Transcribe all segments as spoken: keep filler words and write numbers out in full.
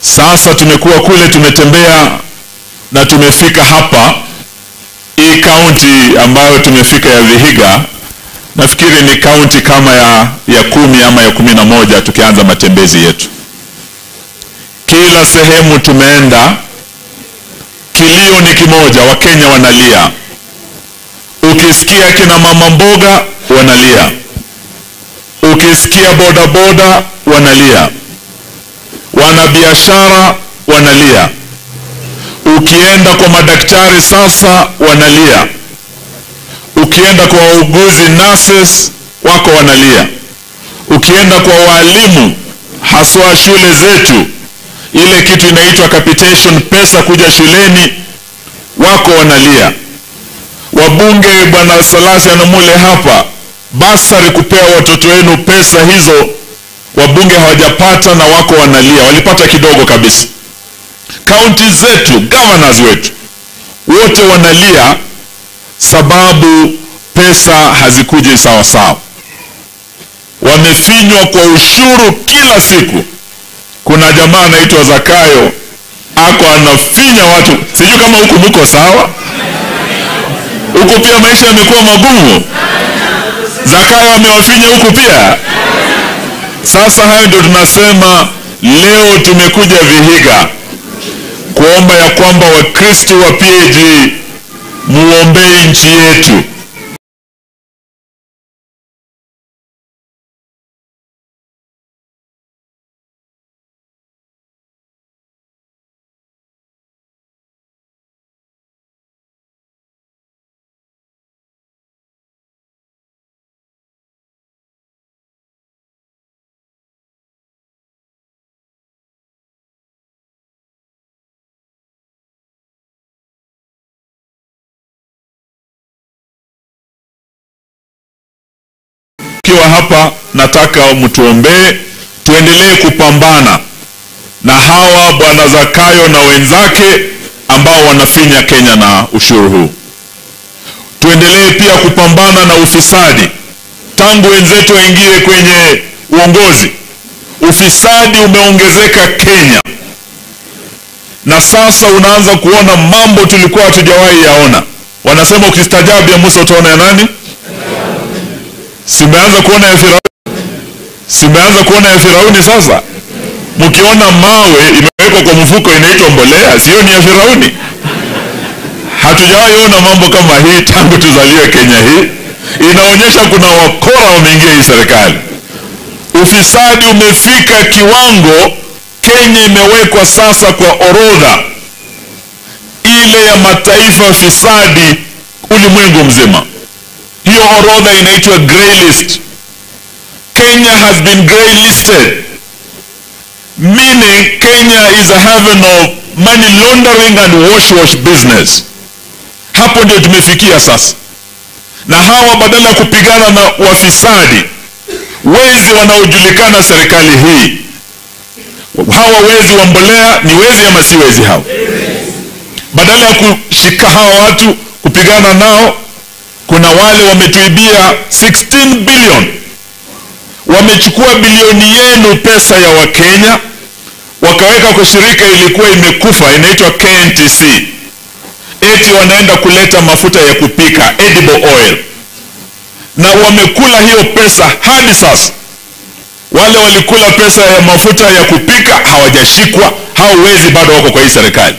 Sasa tumekuwa kule, tumetembea na tumefika hapa. Hii county ambayo tumefika ya Vihiga, nafikiri ni county kama ya, ya kumi ama ya kumi na moja tukianza matembezi yetu. Kila sehemu tumeenda, kilio ni kimoja, Wakenya wanalia. Ukisikia kina mama mboga wanalia, ukisikia boda boda wanalia, wanabiashara wanalia, ukienda kwa madaktari sasa wanalia, ukienda kwa wauguzi nurses wako wanalia, ukienda kwa walimu haswa shule zetu, ile kitu inaitwa capitation, pesa kuja shuleni, wako wanalia. Wabunge bwana Salasi na mule hapa, basari kupea watoto wenu, pesa hizo wabunge hawajapata na wako wanalia, walipata kidogo kabisa. County zetu, governors wetu wote wanalia sababu pesa hazikuji sawa sawa. Wamefinywa kwa ushuru kila siku. Kuna jamaa anaitwa Zakayo, ako anafinya watu. Sijui kama huku muko sawa? Huku pia maisha yamekuwa magumu. Zakayo amewafinya huku pia. Sasa hayo ndio tunasema leo tumekuja Vihiga kuomba ya kwamba Wakristo wa P A G muombee nchi yetu. Hapa nataka mtuombee tuendelee kupambana na hawa bwana Zakayo na wenzake ambao wanafinya Kenya na ushuru huu. Tuendelee pia kupambana na ufisadi. Tangu wenzetu waingie kwenye uongozi, ufisadi umeongezeka Kenya, na sasa unaanza kuona mambo tulikuwa hatujawahi yaona. Wanasema ukistajabu ya Musa utaona ya nani? Simeanza kuona ya Firauni. Simeanza kuona ya Firauni sasa. Mkiona mawe imewekwa kwa mfuko inaitwa mbolea, sio ni ya Firauni. Hatujawahi ona mambo kama hii tangu tuzaliwe Kenya hii. Inaonyesha kuna wakora wameingia hii serikali. Ufisadi umefika kiwango Kenya imewekwa sasa kwa orodha ile ya mataifa fisadi ulimwengu mzima. Hiyo orodha inaitwa grey list. Kenya has been grey listed, meaning Kenya is a haven of money laundering and wash wash business. Hapo ndio tumefikia sasa. Na hawa badala ya kupigana na wafisadi, wezi wanaojulikana serikali hii, hawa wezi wa mbolea ni wezi ama si wezi hawa? Badala ya kushika hawa watu kupigana nao, kuna wale wametuibia sixteen billion. Wamechukua bilioni yenu, pesa ya Wakenya, wakaweka kwa shirika ilikuwa imekufa inaitwa K N T C. Eti wanaenda kuleta mafuta ya kupika, edible oil. Na wamekula hiyo pesa hadi sasa. Wale walikula pesa ya mafuta ya kupika hawajashikwa, hawawezi, bado wako kwa hii serikali.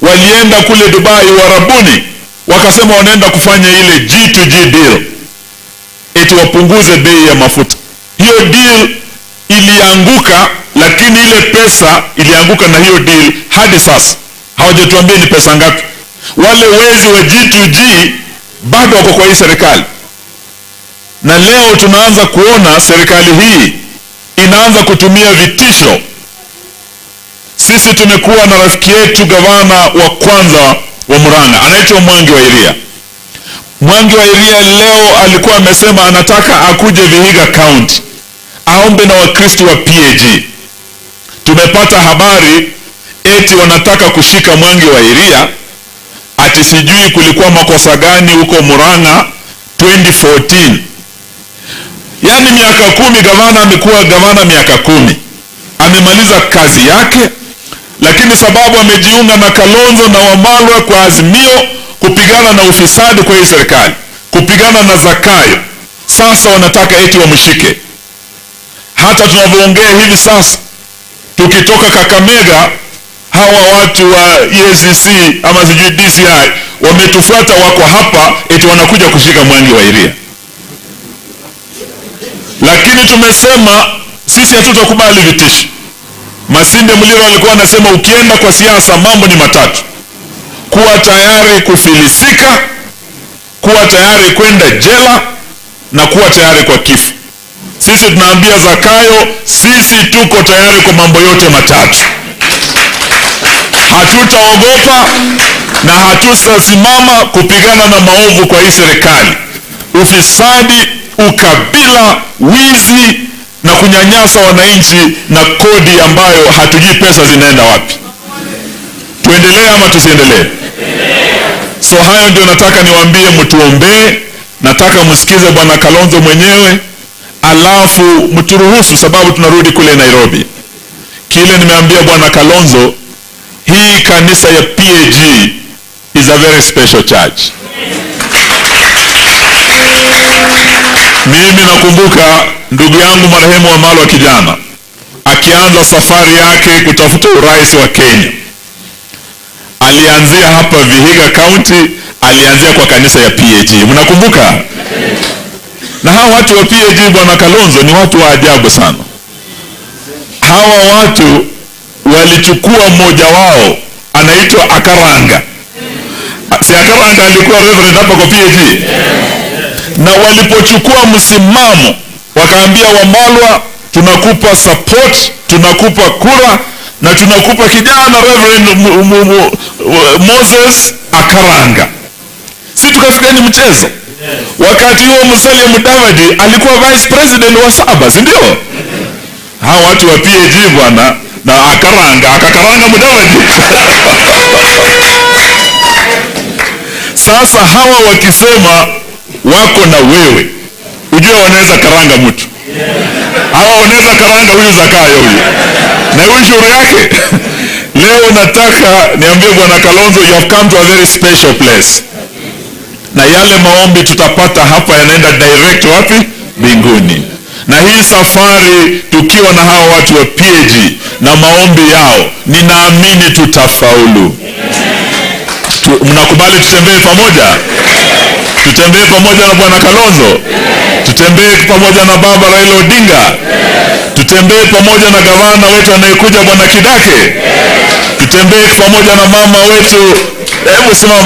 Walienda kule Dubai warabuni, wakasema wanaenda kufanya ile G to G deal, eti wapunguze bei ya mafuta. Hiyo deal ilianguka, lakini ile pesa ilianguka na hiyo deal hadi sasa hawajatuambia ni pesa ngapi. Wale wezi wa G to G bado wako kwa hii serikali. Na leo tunaanza kuona serikali hii inaanza kutumia vitisho. Sisi tumekuwa na rafiki yetu gavana wa kwanza wa Muranga, anaitwa Mwangi wa Iria. Mwangi wa Iria leo alikuwa amesema anataka akuje Vihiga County aombe na Wakristo wa P A G. Tumepata habari eti wanataka kushika Mwangi wa Iria, ati sijui kulikuwa makosa gani huko Muranga twenty fourteen. Yaani miaka kumi gavana amekuwa gavana, miaka kumi amemaliza kazi yake, lakini sababu amejiunga na Kalonzo na Wamalwa kwa azimio kupigana na ufisadi kwa hii serikali, kupigana na Zakayo, sasa wanataka eti wamshike. Hata tunavyoongea hivi sasa, tukitoka Kakamega, hawa watu wa E A C C ama D C I wametufuata, wako hapa eti wanakuja kushika Mwangi wa Iria. Lakini tumesema sisi hatutakubali vitishi. Masinde Muliro alikuwa anasema ukienda kwa siasa mambo ni matatu: kuwa tayari kufilisika, kuwa tayari kwenda jela, na kuwa tayari kwa kifo. Sisi tunaambia Zakayo, sisi tuko tayari kwa mambo yote matatu. Hatutaogopa na hatutasimama kupigana na maovu kwa hii serikali: ufisadi, ukabila, wizi na kunyanyasa wananchi na kodi ambayo hatujui pesa zinaenda wapi. Tuendelee ama tusiendelee? So hayo ndio nataka niwaambie mtuombe. Nataka msikize Bwana Kalonzo mwenyewe, alafu mturuhusu, sababu tunarudi kule Nairobi. Kile nimeambia Bwana Kalonzo, hii kanisa ya P A G is a very special church. Mimi nakumbuka ndugu yangu marehemu Wamalwa kijana akianza safari yake kutafuta urais wa Kenya. Alianzia hapa Vihiga County, alianzia kwa kanisa ya P A G. Mnakumbuka? Na hawa watu wa P A G, Bwana Kalonzo, ni watu wa ajabu sana. Hawa watu walichukua mmoja wao anaitwa Akaranga. Si Akaranga alikuwa reverend hapa kwa P A G? Na walipochukua msimamo, wakaambia Wamalwa, tunakupa support, tunakupa kura, na tunakupa kijana Reverend Moses Akaranga. Si tukafikia ni mchezo. Wakati huo Mutavadi alikuwa vice president wa saba, si ndio? Hawa watu wa P A G bwana, na Akaranga, akakaranga Mutavadi. Sasa hawa wakisema wako na wewe, ujue wanaweza karanga mtu. Hawa wanaweza karanga huyu Zakayo huyu. Na huyu shauri yake. Leo nataka niambie Bwana Kalonzo, you have come to a very special place. Na yale maombi tutapata hapa yanaenda direct wapi? Mbinguni. Na hii safari tukiwa na hawa watu wa P A G na maombi yao, ninaamini tutafaulu. Tu, mnakubali tutembee pamoja? Tutembee pamoja na Bwana Kalonzo. Tutembee pamoja na Baba Raila Odinga. Tutembee pamoja na gavana wetu anayekuja Bwana Kidake. Tutembee pamoja na mama wetu. Hebu simama.